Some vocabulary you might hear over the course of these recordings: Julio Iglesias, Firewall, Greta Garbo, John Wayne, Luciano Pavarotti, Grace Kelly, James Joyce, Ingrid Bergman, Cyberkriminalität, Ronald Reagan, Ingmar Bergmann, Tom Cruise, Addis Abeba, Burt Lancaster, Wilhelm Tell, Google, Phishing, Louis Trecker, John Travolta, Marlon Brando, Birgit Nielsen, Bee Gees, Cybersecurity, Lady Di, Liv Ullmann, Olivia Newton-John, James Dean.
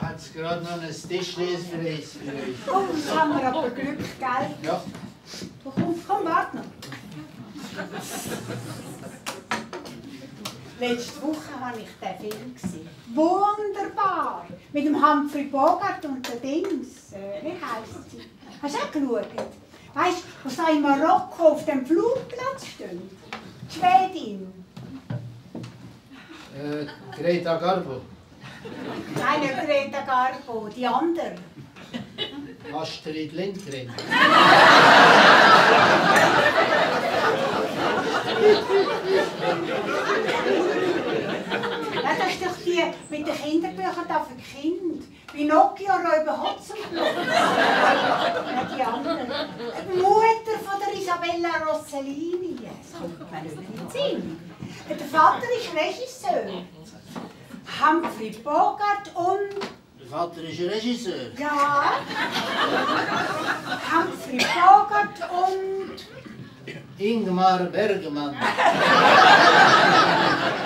Hat es gerade noch ein Tischlis für uns. Oh, das haben wir aber Glück, gell? Ja. Komm, warte noch. Letzte Woche habe ich den Film gesehen. Wunderbar! Mit dem Humphrey Bogart und der Dings. Wie heisst sie? Hast du auch geschaut? Weißt du, was da in Marokko auf dem Flugplatz steht? Die Schwedin. Greta Garbo. Nein, nicht Greta Garbo, die andere. Astrid Lindgren. Ja, das ist doch die mit den Kinderbüchern da für die Kinder. Pinocchio Räuber Hotzenplotz. Ja, die anderen. Die Mutter von der Isabella Rossellini. Das kommt mir nicht in den Sinn. Der Vater ist Regisseur. Humphrey Bogart und... Der Vater ist Regisseur. Ja. Humphrey Bogart und... Ingmar Bergmann.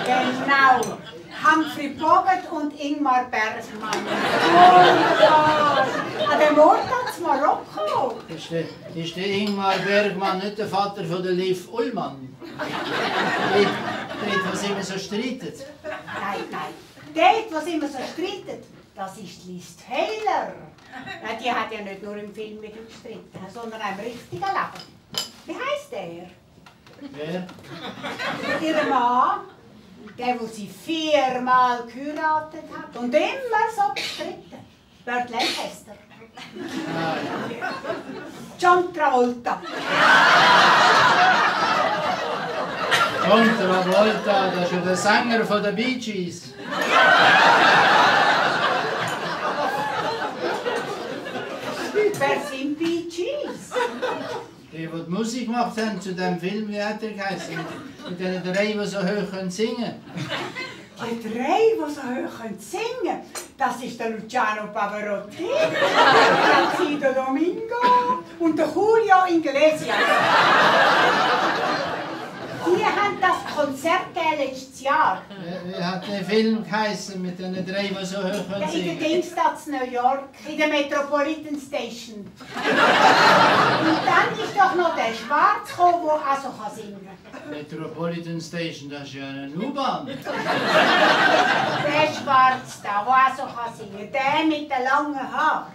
Genau. Humphrey Bogart und Ingmar Bergmann. Wunderbar. An dem Ort in Marokko. Ist der Ingmar Bergmann nicht der Vater von der Liv Ullmann? Dort, was immer so streitet. Nein, nein. Dort, was immer so streitet, das ist Liz Taylor. Nein, die hat ja nicht nur im Film mit ihm gestritten, sondern auch im richtigen Leben. Wie heisst der? Wer? Ihr Mann, der sie viermal geheiratet hat und immer so gestritten. Burt Lancaster. Nein. John Travolta. John Travolta, das ist ja der Sänger von den Bee Gees. Wer sind Bee Gees? Die Musik gemacht haben zu dem Film, wie hat er geheißen? Mit den drei, die so hoch können singen. Die drei, die so hoch können singen? Das ist der Luciano Pavarotti, der Domingo und der Julio Iglesias. Die haben das Konzert letztes Jahr. Wie hat der Film geheißen mit den drei, die so hoch können singen? In der Dingsstadt New York, in der Metropolitan Station. Und dann ist doch noch der Schwarz gekommen, der auch so kann singen kann. Metropolitan Station, das ist ja eine U-Bahn. Der Schwarz da, der auch so kann singen kann. Der mit den langen Haaren.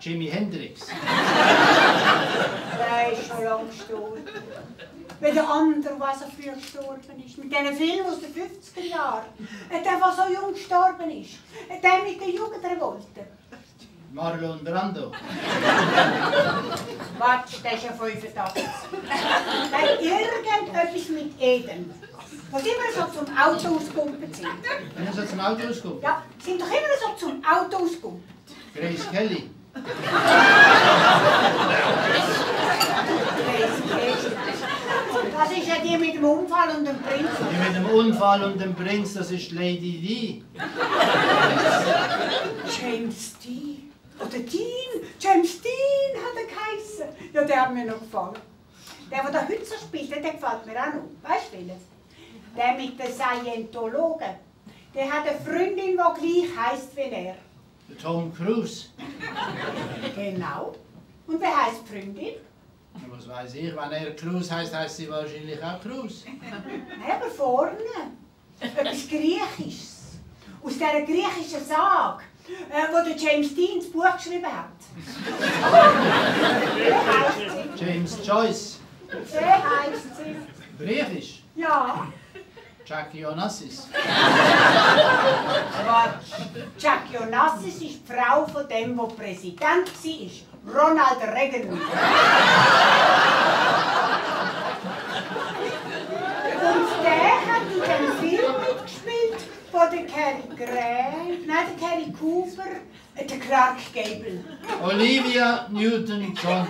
Jimi Hendrix. Der ist schon lange gestorben. Wenn der andere, der so früh gestorben ist, mit diesen Filmen aus den 50er Jahren, der, der so jung gestorben ist, der mit der Jugendrevolte. Marlon Brando. Quatsch, der ist ja 85. Nein, irgendetwas mit Eden. Was immer so zum Auto ausgepumpt sind. Immer so zum Auto ausgepumpt? Ja, sind doch immer so zum Auto ausgepumpt. Grace Kelly. Das ist ja die mit dem Unfall und dem Prinz. Die mit dem Unfall und dem Prinz, das ist Lady Di. James Dean. Oder Dean. James Dean hat er geheißen. Ja, der hat mir noch gefallen. Der da heute so spielt, der gefällt mir auch noch. Weißt du, welches? Der mit den Scientologen. Der hat eine Freundin, die gleich heisst wie er. Der Tom Cruise. Genau. Und wer heisst die Freundin? Was weiß ich, wenn er Cruise heisst, heisst sie wahrscheinlich auch Cruise. Nein, aber vorne. Etwas Griechisches. Aus dieser griechischen Sage, wo der James Dean das Buch geschrieben hat. Wie heisst sie? James Joyce. Wie heisst sie? Griechisch? Ja. Jackie Onassis. Jackie Onassis ist die Frau von dem, der Präsident war, Ronald Reagan. Und der hat in dem Film mitgespielt, wo der Cary Cooper, der Clark Gable. Olivia Newton-John.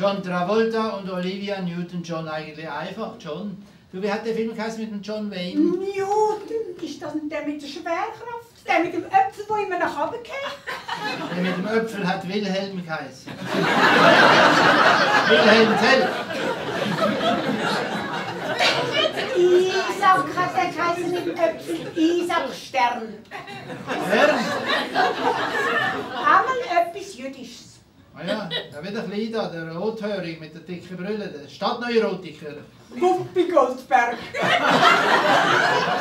John Travolta und Olivia Newton-John, eigentlich einfach, John. Du, wie hat der Film geheißen mit dem John Wayne? Newton, ist das nicht der mit der Schwerkraft? Der mit dem Äpfel, der immer nach oben geht? Der mit dem Äpfel hat Wilhelm geheißen. Wilhelm Tell. auch Kassett heißen mit Öpfel Isar-Stern. Einmal etwas Jüdisches. Ah ja, der wieder klein da, der Rothörig mit der dicken Brille, der Stadtneurotiker. Whoopi Goldberg.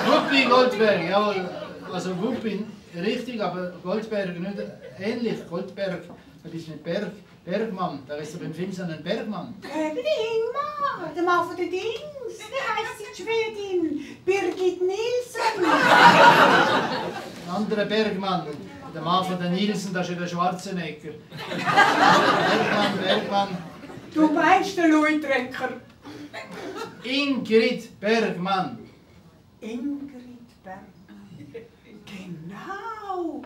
Whoopi Goldberg, jawohl. Also Whoopi richtig, aber Goldberg nicht ähnlich. Goldberg, das ist nicht Berg. Bergmann, da ist er beim Film so ein Bergmann. Ingmar, der Mann von den Dings, der heißt die Schwedin, Birgit Nielsen. Ein anderer Bergmann, der Mann von den Nielsen, das ist der Schwarzenegger. Bergmann, Bergmann. Du meinst den Louis Trecker. Ingrid Bergman. Ingrid Bergman. Genau.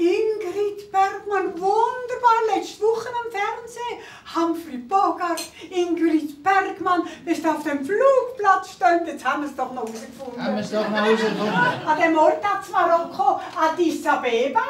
Ingrid Bergman, wunderbar, letzte Woche am Fernsehen. Humphrey Bogart, Ingrid Bergman, ist auf dem Flugplatz stehen. Jetzt haben wir es doch noch rausgefunden. Haben wir es doch noch rausgefunden. An dem Ort in Marokko, Addis Abeba.